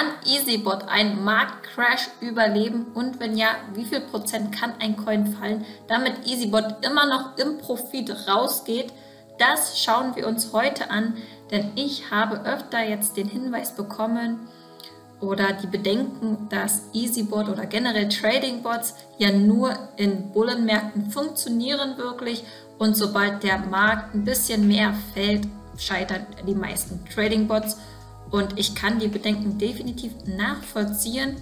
Kann Eazybot einen Marktcrash überleben und wenn ja, wie viel Prozent kann ein Coin fallen, damit Eazybot immer noch im Profit rausgeht? Das schauen wir uns heute an, denn ich habe öfter jetzt den Hinweis bekommen oder die Bedenken, dass Eazybot oder generell Trading-Bots ja nur in Bullenmärkten funktionieren wirklich und sobald der Markt ein bisschen mehr fällt, scheitern die meisten Trading-Bots. Und ich kann die Bedenken definitiv nachvollziehen.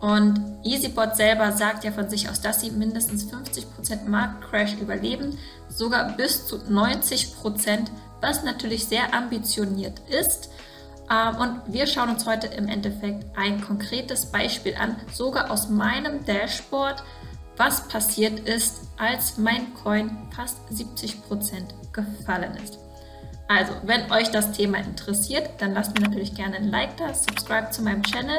Und Eazybot selber sagt ja von sich aus, dass sie mindestens 50% Marktcrash überleben, sogar bis zu 90%, was natürlich sehr ambitioniert ist. Und wir schauen uns heute im Endeffekt ein konkretes Beispiel an, sogar aus meinem Dashboard, was passiert ist, als mein Coin fast 70% gefallen ist. Also, wenn euch das Thema interessiert, dann lasst mir natürlich gerne ein Like da, subscribe zu meinem Channel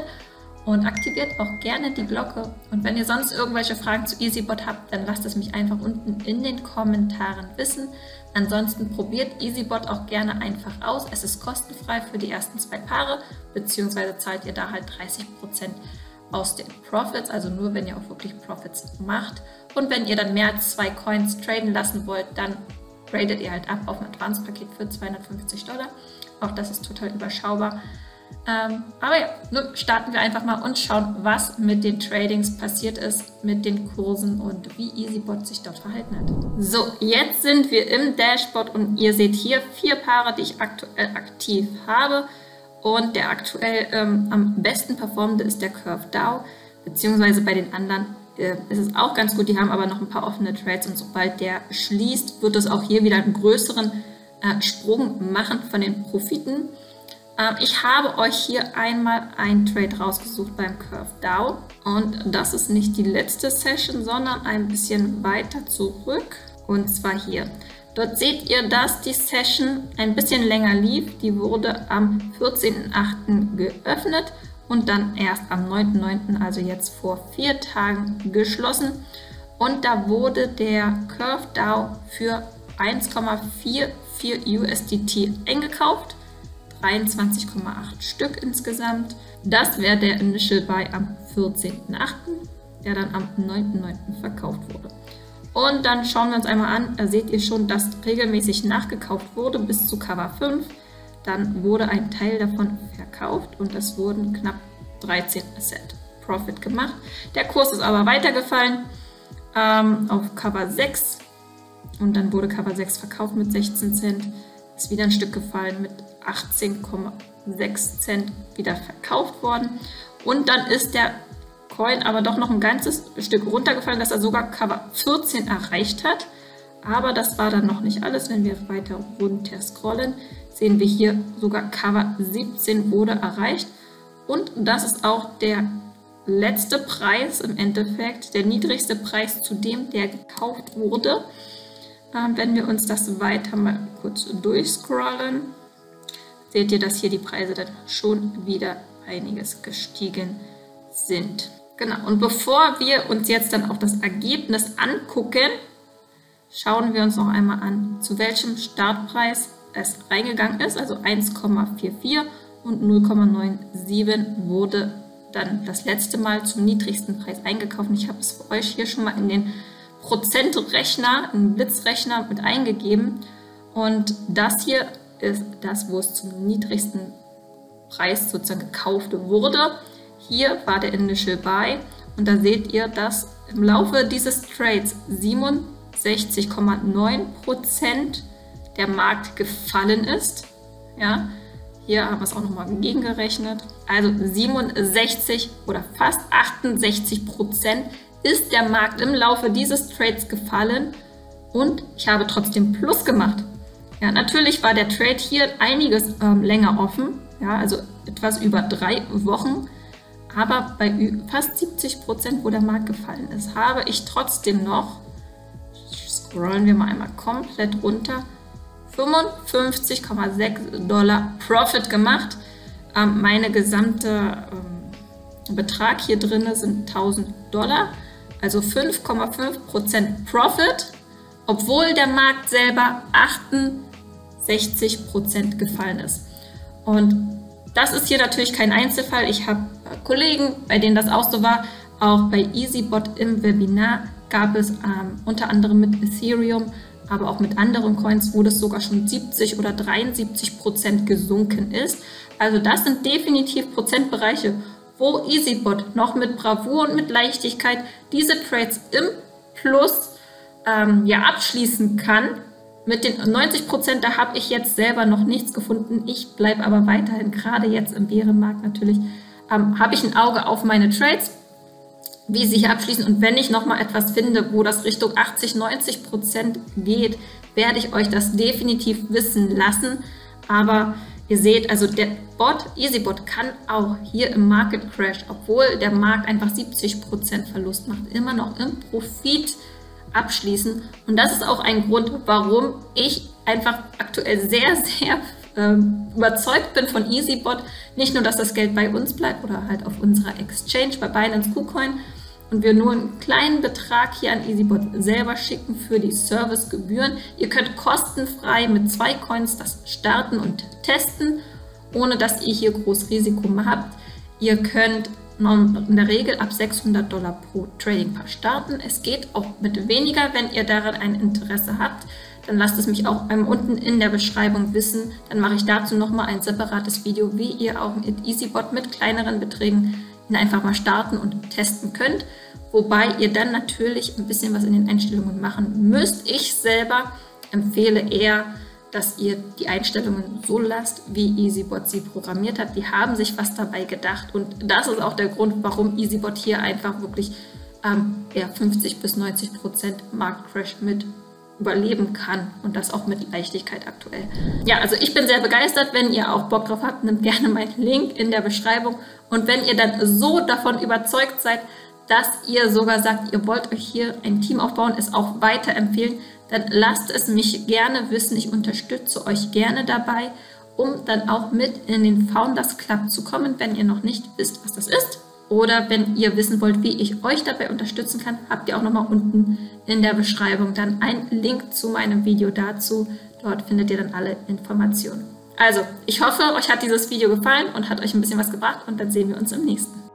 und aktiviert auch gerne die Glocke. Und wenn ihr sonst irgendwelche Fragen zu Eazybot habt, dann lasst es mich einfach unten in den Kommentaren wissen. Ansonsten probiert Eazybot auch gerne einfach aus. Es ist kostenfrei für die ersten 2 Paare, beziehungsweise zahlt ihr da halt 30% aus den Profits, also nur wenn ihr auch wirklich Profits macht. Und wenn ihr dann mehr als 2 Coins traden lassen wollt, dann tradet ihr halt ab auf ein Advance-Paket für $250. Auch das ist total überschaubar. Aber ja, nun starten wir einfach mal und schauen, was mit den Tradings passiert ist, mit den Kursen und wie Eazybot sich dort verhalten hat. So, jetzt sind wir im Dashboard und ihr seht hier 4 Paare, die ich aktuell aktiv habe. Und der aktuell am besten performende ist der Curve DAO, beziehungsweise bei den anderen ist es auch ganz gut, die haben aber noch ein paar offene Trades und sobald der schließt, wird es auch hier wieder einen größeren Sprung machen von den Profiten. Ich habe euch hier einmal einen Trade rausgesucht beim Curve DAO und das ist nicht die letzte Session, sondern ein bisschen weiter zurück und zwar hier. Dort seht ihr, dass die Session ein bisschen länger lief, die wurde am 14.08. geöffnet und dann erst am 9.9., also jetzt vor 4 Tagen, geschlossen. Und da wurde der Curve DAO für 1,44 USDT eingekauft, 23,8 Stück insgesamt. Das wäre der Initial Buy am 14.8., der dann am 9.9. verkauft wurde. Und dann schauen wir uns einmal an, da seht ihr schon, dass regelmäßig nachgekauft wurde bis zu Cover 5. Dann wurde ein Teil davon verkauft und es wurden knapp 13% Profit gemacht. Der Kurs ist aber weitergefallen auf Cover 6 und dann wurde Cover 6 verkauft mit 16 Cent. Ist wieder ein Stück gefallen mit 18,6 Cent wieder verkauft worden. Und dann ist der Coin aber doch noch ein ganzes Stück runtergefallen, dass er sogar Cover 14 erreicht hat. Aber das war dann noch nicht alles, wenn wir weiter runter scrollen. Sehen wir hier sogar Cover 17 wurde erreicht und das ist auch der letzte Preis im Endeffekt, der niedrigste Preis zu dem, der gekauft wurde. Wenn wir uns das weiter mal kurz durchscrollen, seht ihr, dass hier die Preise dann schon wieder einiges gestiegen sind. Genau, und bevor wir uns jetzt dann auch das Ergebnis angucken, schauen wir uns noch einmal an, zu welchem Startpreis es reingegangen ist, also 1,44 und 0,97 wurde dann das letzte Mal zum niedrigsten Preis eingekauft. Ich habe es für euch hier schon mal in den Prozentrechner, in den Blitzrechner mit eingegeben und das hier ist das, wo es zum niedrigsten Preis sozusagen gekauft wurde. Hier war der Initial Buy und da seht ihr, dass im Laufe dieses Trades 67,9% der Markt gefallen ist. Ja, hier haben wir es auch nochmal gegengerechnet. Also 67 oder fast 68% ist der Markt im Laufe dieses Trades gefallen und ich habe trotzdem Plus gemacht. Ja, natürlich war der Trade hier einiges länger offen, ja, also etwas über 3 Wochen, aber bei fast 70%, wo der Markt gefallen ist, habe ich trotzdem noch, scrollen wir mal einmal komplett runter, $55,6 Profit gemacht. Meine gesamte Betrag hier drin sind $1.000, also 5,5% Profit, obwohl der Markt selber 68% gefallen ist. Und Das ist hier natürlich kein Einzelfall. Ich habe Kollegen, bei denen das auch so war. Auch bei Eazybot im Webinar gab es unter anderem mit Ethereum, aber auch mit anderen Coins, wo das sogar schon 70 oder 73% gesunken ist. Also das sind definitiv Prozentbereiche, wo Eazybot noch mit Bravour und mit Leichtigkeit diese Trades im Plus abschließen kann. Mit den 90%, da habe ich jetzt selber noch nichts gefunden. Ich bleibe aber weiterhin, gerade jetzt im Bärenmarkt natürlich, habe ich ein Auge auf meine Trades, wie sie hier abschließen. Und wenn ich nochmal etwas finde, wo das Richtung 80–90% geht, werde ich euch das definitiv wissen lassen. Aber ihr seht, also der Bot, Eazybot, kann auch hier im Market Crash, obwohl der Markt einfach 70% Verlust macht, immer noch im Profit abschließen. Und das ist auch ein Grund, warum ich einfach aktuell sehr, sehr überzeugt bin von Eazybot. Nicht nur, dass das Geld bei uns bleibt oder halt auf unserer Exchange bei Binance KuCoin und wir nur einen kleinen Betrag hier an Eazybot selber schicken für die Servicegebühren. Ihr könnt kostenfrei mit 2 Coins das starten und testen, ohne dass ihr hier groß Risiko habt. Ihr könnt in der Regel ab $600 pro Trading Paar starten. Es geht auch mit weniger, wenn ihr daran ein Interesse habt. Dann lasst es mich auch unten in der Beschreibung wissen. Dann mache ich dazu nochmal ein separates Video, wie ihr auch mit Eazybot mit kleineren Beträgen einfach mal starten und testen könnt. Wobei ihr dann natürlich ein bisschen was in den Einstellungen machen müsst. Ich selber empfehle eher, dass ihr die Einstellungen so lasst, wie Eazybot sie programmiert hat. Die haben sich was dabei gedacht und das ist auch der Grund, warum Eazybot hier einfach wirklich 50 bis 90% Marktcrash mit überleben kann und das auch mit Leichtigkeit aktuell. Ja, also ich bin sehr begeistert. Wenn ihr auch Bock drauf habt, nehmt gerne meinen Link in der Beschreibung. Und wenn ihr dann so davon überzeugt seid, dass ihr sogar sagt, ihr wollt euch hier ein Team aufbauen, es auch weiterempfehlen, dann lasst es mich gerne wissen. Ich unterstütze euch gerne dabei, um dann auch mit in den Founders Club zu kommen, wenn ihr noch nicht wisst, was das ist. Oder wenn ihr wissen wollt, wie ich euch dabei unterstützen kann, habt ihr auch nochmal unten in der Beschreibung dann einen Link zu meinem Video dazu. Dort findet ihr dann alle Informationen. Also, ich hoffe, euch hat dieses Video gefallen und hat euch ein bisschen was gebracht und dann sehen wir uns im nächsten.